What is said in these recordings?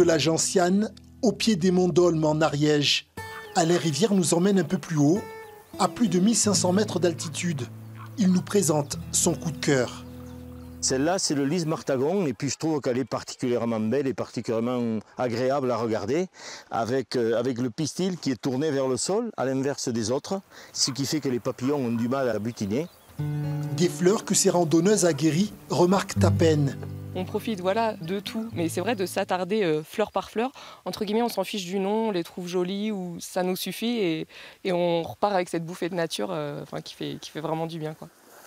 de la Genciane, au pied des Monts d'Olmes en Ariège. Alain Rivière nous emmène un peu plus haut, à plus de 1500 mètres d'altitude. Il nous présente son coup de cœur. Celle-là, c'est le lys martagon, et puis je trouve qu'elle est particulièrement belle et particulièrement agréable à regarder, avec le pistil qui est tourné vers le sol, à l'inverse des autres, ce qui fait que les papillons ont du mal à la butiner. Des fleurs que ces randonneuses aguerries remarquent à peine. On profite de tout, mais c'est vrai de s'attarder fleur par fleur. Entre guillemets, on s'en fiche du nom, on les trouve jolies ou ça nous suffit et on repart avec cette bouffée de nature qui fait vraiment du bien.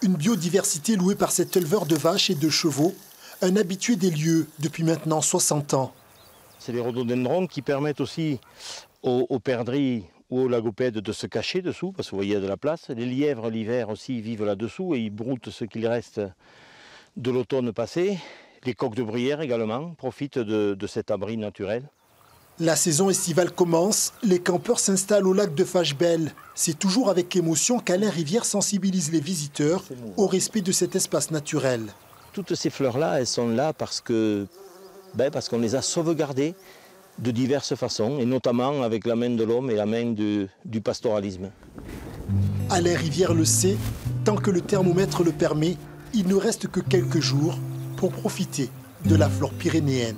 Une biodiversité louée par cet éleveur de vaches et de chevaux, un habitué des lieux depuis maintenant 60 ans. C'est les rhododendrons qui permettent aussi aux perdrix ou aux lagopèdes de se cacher dessous, parce que vous voyez, il y a de la place. Les lièvres, l'hiver aussi, vivent là-dessous et ils broutent ce qu'il reste de l'automne passé. Les coqs de bruyère également profitent de cet abri naturel. La saison estivale commence, les campeurs s'installent au lac de Fâche-Belle. C'est toujours avec émotion qu'Alain Rivière sensibilise les visiteurs au respect de cet espace naturel. Toutes ces fleurs-là, elles sont là parce qu'on les a sauvegardées de diverses façons, et notamment avec la main de l'homme et la main du pastoralisme. Alain Rivière le sait, tant que le thermomètre le permet, il ne reste que quelques jours pour profiter de la flore pyrénéenne.